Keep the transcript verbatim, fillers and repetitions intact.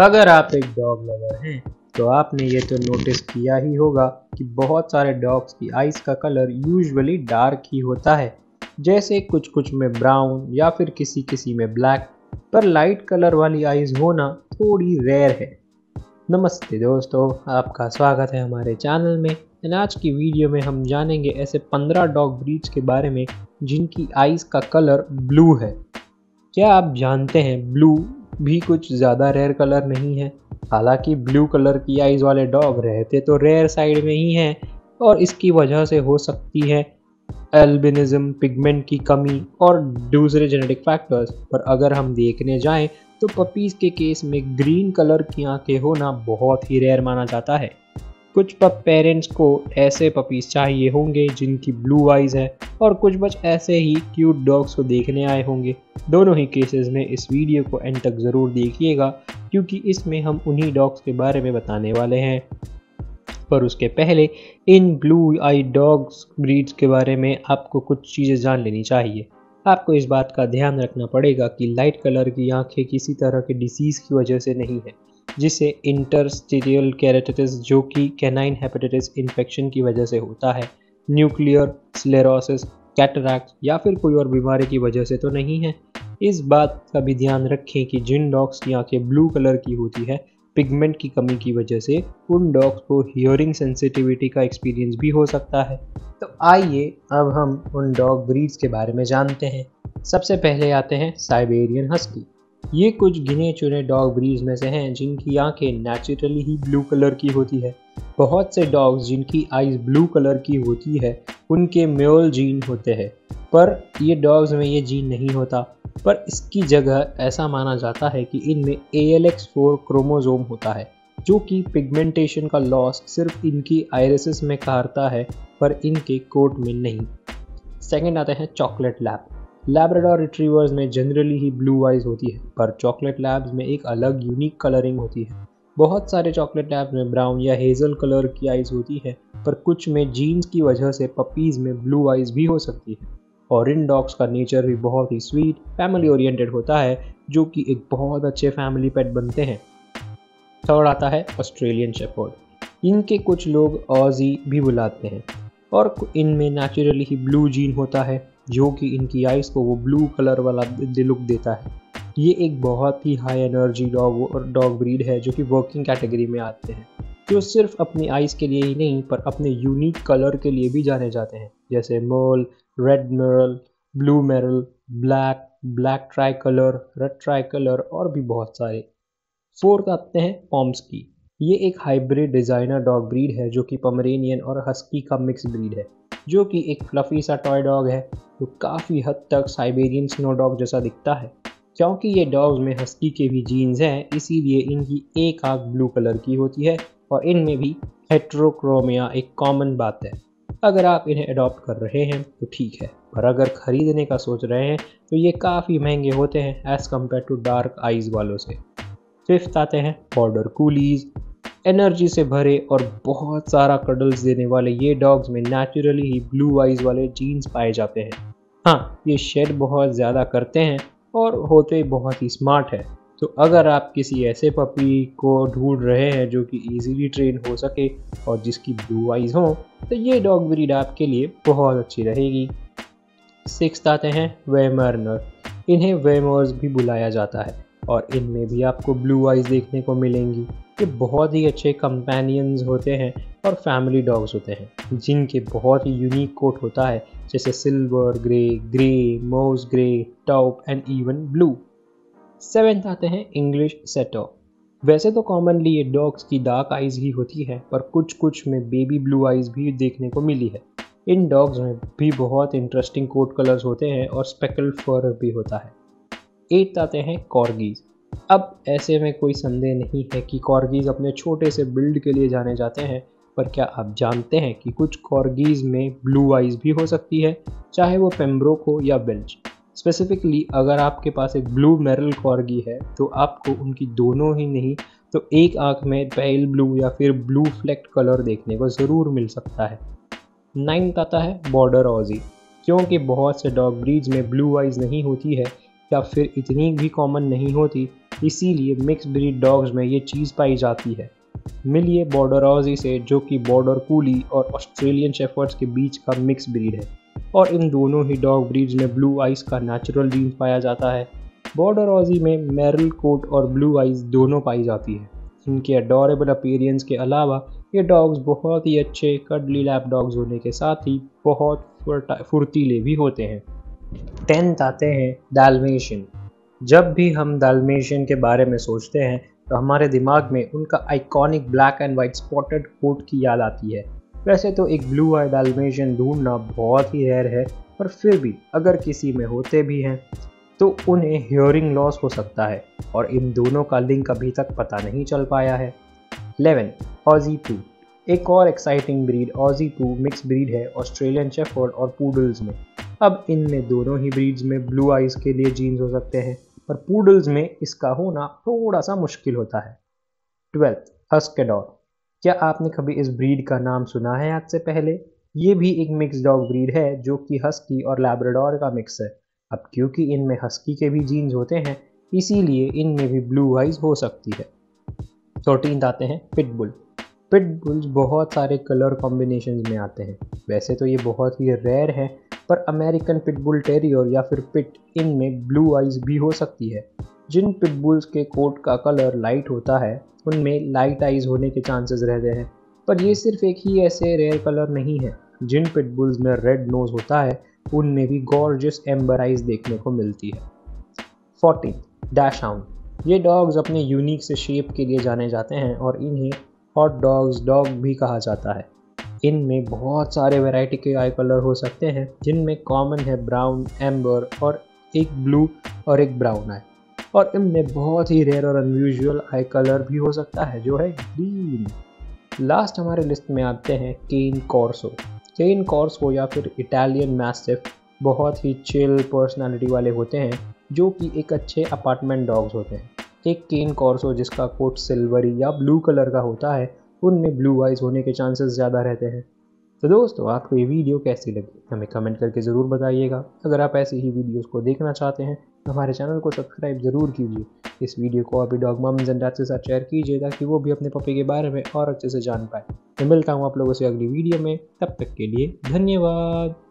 अगर आप एक डॉग लवर हैं तो आपने ये तो नोटिस किया ही होगा कि बहुत सारे डॉग्स की आइज़ का कलर यूजुअली डार्क ही होता है, जैसे कुछ कुछ में ब्राउन या फिर किसी किसी में ब्लैक, पर लाइट कलर वाली आइज़ होना थोड़ी रेयर है। नमस्ते दोस्तों, आपका स्वागत है हमारे चैनल में। एंड आज की वीडियो में हम जानेंगे ऐसे पंद्रह डॉग ब्रीड्स के बारे में जिनकी आइज़ का कलर ब्लू है। क्या आप जानते हैं ब्लू भी कुछ ज़्यादा रेयर कलर नहीं है। हालांकि ब्लू कलर की आइज वाले डॉग रहते तो रेयर साइड में ही हैं और इसकी वजह से हो सकती है एल्बिनिज्म, पिगमेंट की कमी और दूसरे जेनेटिक फैक्टर्स। पर अगर हम देखने जाएं तो पपीज़ के केस में ग्रीन कलर की आंखें होना बहुत ही रेयर माना जाता है। कुछ पप पेरेंट्स को ऐसे पपीज़ चाहिए होंगे जिनकी ब्लू आइज़ है और कुछ बच ऐसे ही क्यूट डॉग्स को देखने आए होंगे। दोनों ही केसेस में इस वीडियो को एंड तक ज़रूर देखिएगा क्योंकि इसमें हम उन्हीं डॉग्स के बारे में बताने वाले हैं। पर उसके पहले इन ब्लू आई डॉग्स ब्रीड्स के बारे में आपको कुछ चीज़ें जान लेनी चाहिए। आपको इस बात का ध्यान रखना पड़ेगा कि लाइट कलर की आँखें किसी तरह के डिसीज़ की वजह से नहीं है, जिसे इंटरस्टिशियल केराटिटिस जो कि कैनाइन हेपेटाइटिस इन्फेक्शन की वजह से होता है, न्यूक्लियर स्लेरोसिस, कैटरैक्ट या फिर कोई और बीमारी की वजह से तो नहीं है। इस बात का भी ध्यान रखें कि जिन डॉग्स की आंखें ब्लू कलर की होती है, पिगमेंट की कमी की वजह से उन डॉग्स को हियरिंग सेंसिटिविटी का एक्सपीरियंस भी हो सकता है। तो आइए अब हम उन डॉग ब्रीड्स के बारे में जानते हैं। सबसे पहले आते हैं साइबेरियन हस्की। ये कुछ गिने चुने डॉग ब्रीड्स में से हैं जिनकी आंखें नेचुरली ही ब्लू कलर की होती है। बहुत से डॉग्स जिनकी आइज़ ब्लू कलर की होती है उनके म्योल जीन होते हैं, पर ये डॉग्स में ये जीन नहीं होता। पर इसकी जगह ऐसा माना जाता है कि इनमें A L X four chromosome होता है, जो कि पिगमेंटेशन का लॉस सिर्फ इनकी आयरिसेस में करता है पर इनके कोट में नहीं। सेकेंड आते हैं चॉकलेट लैब। लैब्राडोर रिट्रीवर्स में जनरली ही ब्लू आइज़ होती है, पर चॉकलेट लैब्स में एक अलग यूनिक कलरिंग होती है। बहुत सारे चॉकलेट लैब्स में ब्राउन या हेज़ल कलर की आइज़ होती है, पर कुछ में जीन्स की वजह से पपीज़ में ब्लू आइज़ भी हो सकती है। और इन डॉग्स का नेचर भी बहुत ही स्वीट, फैमिली ओरिएंटेड होता है, जो कि एक बहुत अच्छे फैमिली पेट बनते हैं। थर्ड आता है ऑस्ट्रेलियन शेफर्ड। इनके कुछ लोग ऑजी भी बुलाते हैं और इनमें नेचुरली ही ब्लू जीन होता है, जो कि इनकी आइज़ को वो ब्लू कलर वाला लुक देता है। ये एक बहुत ही high energy dog dog breed है जो कि वर्किंग कैटेगरी में आते हैं, जो सिर्फ अपनी आइज़ के लिए ही नहीं पर अपने यूनिक कलर के लिए भी जाने जाते हैं, जैसे merle, red merle, blue merle, black, black tri colour, red tri colour और भी बहुत सारे। फोर्थ आते हैं पॉम्स्की। ये एक हाइब्रिड डिज़ाइनर डॉग ब्रीड है जो कि पमरेनियन और हस्की का मिक्स ब्रीड है, जो कि एक फ्लफी सा टॉय डॉग है जो काफ़ी हद तक साइबेरियन स्नो डॉग जैसा दिखता है। क्योंकि ये डॉग्स में हस्की के भी जीन्स हैं, इसीलिए इनकी एक आंख ब्लू कलर की होती है और इनमें भी हेटरोक्रोमिया एक कॉमन बात है। अगर आप इन्हें अडॉप्ट कर रहे हैं तो ठीक है, पर अगर ख़रीदने का सोच रहे हैं तो ये काफ़ी महंगे होते हैं as compare to dark eyes वालों से। फिफ्थ आते हैं बॉर्डर कूलीज़। एनर्जी से भरे और बहुत सारा कडल्स देने वाले ये डॉग्स में नेचुरली ही ब्लू आइज़ वाले जीन्स पाए जाते हैं। हाँ, ये शेड बहुत ज़्यादा करते हैं और होते बहुत ही स्मार्ट है। तो अगर आप किसी ऐसे पपी को ढूंढ रहे हैं जो कि इजीली ट्रेन हो सके और जिसकी ब्लू आइज़ हो, तो ये डॉग ब्रीड आपके लिए बहुत अच्छी रहेगी। सिक्स्थ आते हैं वेमर्नर। इन्हें वेमर्स भी बुलाया जाता है और इनमें भी आपको ब्लू आइज़ देखने को मिलेंगी। ये बहुत ही अच्छे कंपेनियंस होते हैं और फैमिली डॉग्स होते हैं जिनके बहुत ही यूनिक कोट होता है, जैसे silver grey, grey, moss grey, top and even blue. Seventh आते हैं इंग्लिश सेटर। वैसे तो कॉमनली ये डॉग्स की डार्क आइज़ ही होती है, पर कुछ कुछ में बेबी ब्लू आइज़ भी देखने को मिली है। इन डॉग्स में भी बहुत इंटरेस्टिंग कोट कलर्स होते हैं और स्पेकल्ड फर भी होता है। एट आते हैं कॉर्गीज़। अब ऐसे में कोई संदेह नहीं है कि कॉर्गीज़ अपने छोटे से बिल्ड के लिए जाने जाते हैं, पर क्या आप जानते हैं कि कुछ कॉर्गीज़ में ब्लू आइज़ भी हो सकती है, चाहे वो पेम्ब्रोक हो या बेल्च। स्पेसिफिकली अगर आपके पास एक ब्लू मेरल कॉर्गी है तो आपको उनकी दोनों ही नहीं तो एक आंख में पेल ब्लू या फिर ब्लू फ्लेक्ट कलर देखने को ज़रूर मिल सकता है। नाइन्थ आता है बॉर्डर ऑजी। क्योंकि बहुत से डॉग ब्रीड्स में ब्लू आइज़ नहीं होती है या फिर इतनी भी कॉमन नहीं होती, इसीलिए मिक्स ब्रीड डॉग्स में ये चीज़ पाई जाती है। मिलिए बॉर्डरॉजी से जो कि बॉर्डर कूली और ऑस्ट्रेलियन शेफर्ड्स के बीच का मिक्स ब्रीड है और इन दोनों ही डॉग ब्रीड्स में ब्लू आइज का नेचुरल जीन पाया जाता है। बॉर्डरॉजी में मैरल कोट और ब्लू आइज दोनों पाई जाती है। इनके अडोरेबल अपीयरेंस के अलावा ये डॉग्स बहुत ही अच्छे कडली लैब डॉग्स होने के साथ ही बहुत फुर्तीले भी होते हैं। टेंथ आते हैं डालमेशियन। जब भी हम डालमेशियन के बारे में सोचते हैं तो हमारे दिमाग में उनका iconic black and white spotted coat की याद आती है। वैसे तो एक ब्लू आई डालमेशियन ढूंढना बहुत ही रेयर है, पर फिर भी अगर किसी में होते भी हैं तो उन्हें हियरिंग लॉस हो सकता है और इन दोनों का लिंक अभी तक पता नहीं चल पाया है। ग्यारह ऑजी पू। एक और exciting breed Aussie poo mix breed है ऑस्ट्रेलियन शेफर्ड और पूडल्स में। अब इनमें दोनों ही ब्रीड्स में ब्लू आइज के लिए जीन्स हो सकते हैं, पर पूडल्स में इसका होना थोड़ा सा मुश्किल होता है। Twelfth huskador. क्या आपने कभी इस ब्रीड का नाम सुना है आज से पहले? ये भी एक मिक्स डॉग ब्रीड है जो कि हस्की और लैब्राडोर का मिक्स है। अब क्योंकि इनमें हस्की के भी जीन्स होते हैं इसीलिए इनमें भी ब्लू आइज हो सकती है। थर्टीन आते हैं पिटबुल। पिटबुल्स बहुत सारे कलर कॉम्बिनेशन में आते हैं। वैसे तो ये बहुत ही रेयर है, पर अमेरिकन पिटबुल टेरियर या फिर पिट इनमें ब्लू आइज भी हो सकती है। जिन पिटबुल्स के कोट का कलर लाइट होता है उनमें लाइट आइज होने के चांसेस रहते हैं, पर ये सिर्फ एक ही ऐसे रेयर कलर नहीं है। जिन पिटबुल्स में रेड नोज होता है उनमें भी गॉर्जियस एम्बर आइज देखने को मिलती है। Fourteen dachshund. ये डॉग्स अपने यूनिक से शेप के लिए जाने जाते हैं और इन्हें हॉट डॉग्स डॉग भी कहा जाता है। इनमें बहुत सारे वैरायटी के आई कलर हो सकते हैं, जिनमें कॉमन है ब्राउन, एम्बर और एक ब्लू और एक ब्राउन आई, और इनमें बहुत ही रेयर और अनयूजुअल आई कलर भी हो सकता है जो है ग्रीन। लास्ट हमारे लिस्ट में आते हैं केन कॉर्सो। केन कॉर्सो या फिर इटालियन मैस्टिफ बहुत ही चिल पर्सनालिटी वाले होते हैं जो कि एक अच्छे अपार्टमेंट डॉग्स होते हैं। एक केन कॉर्सो जिसका कोट सिल्वरी या ब्लू कलर का होता है उनमें ब्लू आइज होने के चांसेस ज़्यादा रहते हैं। तो दोस्तों, आपको ये वीडियो कैसी लगी हमें कमेंट करके ज़रूर बताइएगा। अगर आप ऐसी ही वीडियोस को देखना चाहते हैं तो हमारे चैनल को सब्सक्राइब ज़रूर कीजिए। इस वीडियो को आप डॉग मम्स एंड डैड्स के साथ शेयर कीजिए ताकि वो भी अपने पपी के बारे में और अच्छे से जान पाए। मैं मिलता हूँ आप लोगों से अगली वीडियो में, तब तक के लिए धन्यवाद।